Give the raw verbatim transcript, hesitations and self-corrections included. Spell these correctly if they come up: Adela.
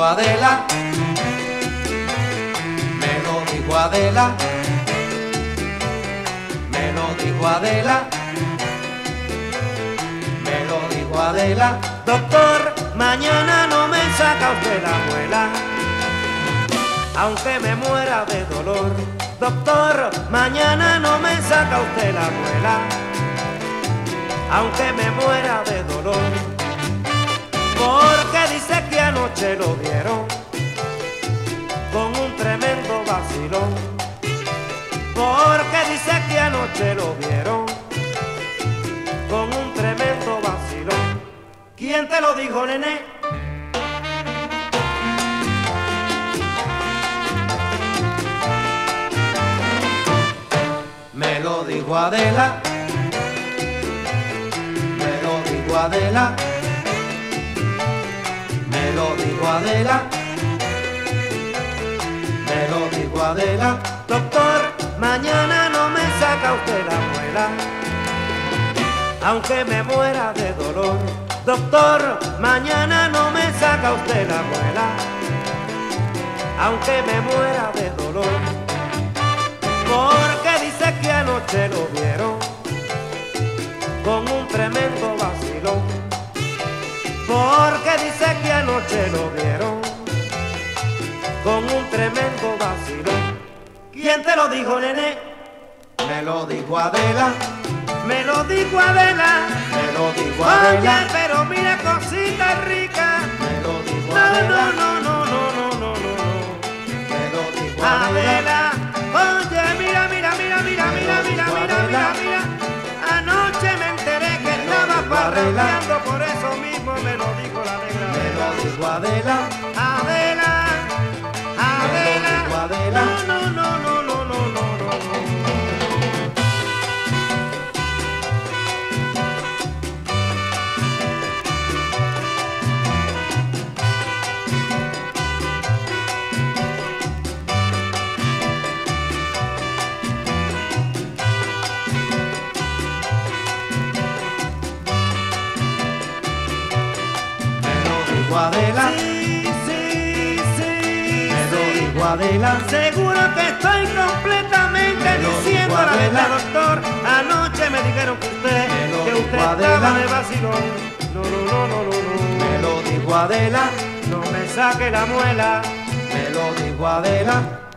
dijo Adela, me lo dijo Adela, me lo dijo Adela, me lo dijo Adela. Doctor, mañana no me saca usted la muela, aunque me muera de dolor. Doctor, mañana no me saca usted la muela, aunque me muera de dolor. Porque dice que anoche lo vieron con un tremendo vacilón. Porque dice que anoche lo vieron con un tremendo vacilón. ¿Quién te lo dijo, nene? Me lo dijo Adela, me lo dijo Adela, me lo dijo Adela, me lo dijo Adela. Doctor, mañana no me saca usted la muela, aunque me muera de dolor. Doctor, mañana no me saca usted la muela, aunque me muera de dolor. Porque dice que anoche lo vieron con un tremendo vacilón. Porque dice que anoche lo vieron con un tremendo vacilón. ¿Quién te lo dijo, nene? Me lo dijo Adela, me lo dijo Adela, me lo dijo Adela. Oye, pero mira cosita rica, me lo dijo Adela. No, no, no, no, no, no, no, no. Me lo dijo Adela. Adela. Mira, mira, mira, mira, mira, mira, anoche me enteré que estaba parrandeando, por eso mismo me lo dijo la negra. Me lo dijo Adela, Adela, Adela, no, no, no, no, no, no, no, no. Adela, sí, sí, sí, me lo dijo Adela. Seguro que estoy completamente diciendo la verdad, doctor. Anoche me dijeron que usted, que usted estaba de vacilón. No, no, no, no, no, no. Me lo dijo Adela, no me saque la muela. Me lo dijo Adela.